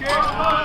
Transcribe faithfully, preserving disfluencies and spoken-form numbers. Come on, go.